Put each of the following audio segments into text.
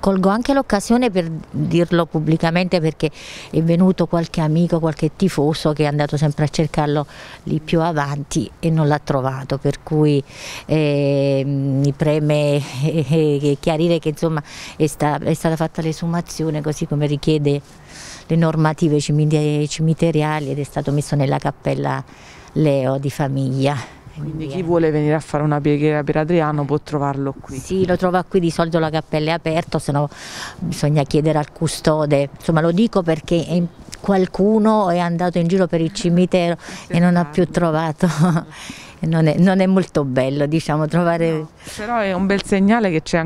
Colgo anche l'occasione per dirlo pubblicamente, perché è venuto qualche amico, qualche tifoso che è andato sempre a cercarlo lì più avanti e non l'ha trovato, per cui mi preme chiarire che insomma è stata fatta l'esumazione così come richiede le normative cimiteriali ed è stato messo nella cappella Leo di famiglia. Quindi chi vuole venire a fare una preghiera per Adriano può trovarlo qui? Sì, lo trova qui, di solito la cappella è aperta, se no bisogna chiedere al custode. Insomma, lo dico perché qualcuno è andato in giro per il cimitero e non ha più trovato. Non è molto bello, diciamo, trovare... No, però è un bel segnale che ci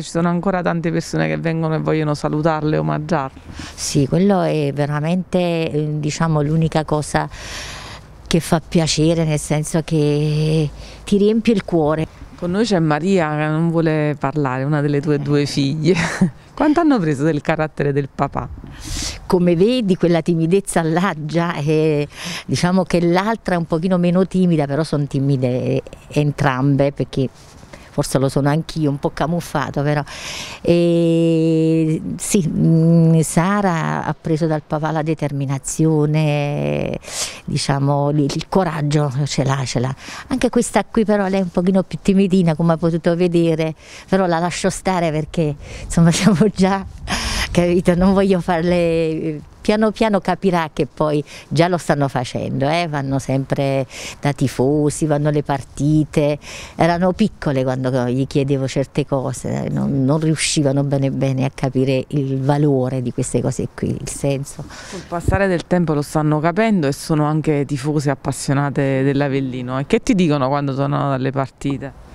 sono ancora tante persone che vengono e vogliono salutarle, omaggiarle. Sì, quello è veramente, diciamo, l'unica cosa che fa piacere, nel senso che ti riempie il cuore. Con noi c'è Maria che non vuole parlare, una delle tue due figlie. Quanto hanno preso del carattere del papà? Come vedi, quella timidezza laggia, diciamo che l'altra è un pochino meno timida, però sono timide entrambe, perché forse lo sono anch'io, un po' camuffato però. Sì, Sara ha preso dal papà la determinazione, diciamo, il coraggio ce l'ha. Anche questa qui però lei è un pochino più timidina, come hai potuto vedere, però la lascio stare perché insomma siamo già, capito, non voglio farle... Piano piano capirà che poi già lo stanno facendo, vanno sempre da tifosi, vanno alle partite, erano piccole quando gli chiedevo certe cose, non riuscivano bene a capire il valore di queste cose qui, il senso. Col passare del tempo lo stanno capendo e sono anche tifose appassionate dell'Avellino. E che ti dicono quando tornano dalle partite?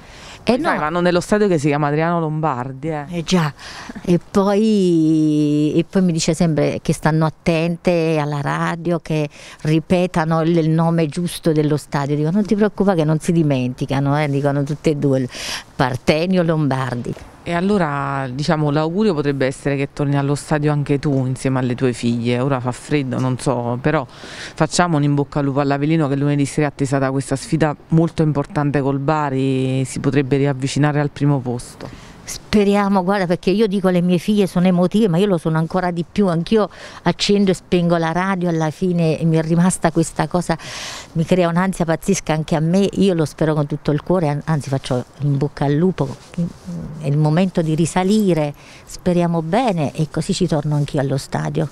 No, vanno nello stadio che si chiama Adriano Lombardi. Già, e poi mi dice sempre che stanno attente alla radio, che ripetano il nome giusto dello stadio. Dico, non ti preoccupa che non si dimenticano, dicono tutte e due, Partenio Lombardi. E allora, diciamo, l'augurio potrebbe essere che torni allo stadio anche tu insieme alle tue figlie. Ora fa freddo, non so, però facciamo un in bocca al lupo all'Avellino, che lunedì sera è attesata questa sfida molto importante col Bari, si potrebbe riavvicinare al primo posto. Speriamo, guarda, perché io dico le mie figlie sono emotive, ma io lo sono ancora di più, anch'io accendo e spengo la radio alla fine e mi è rimasta questa cosa, mi crea un'ansia pazzesca anche a me, io lo spero con tutto il cuore, anzi faccio in bocca al lupo, è il momento di risalire, speriamo bene e così ci torno anch'io allo stadio.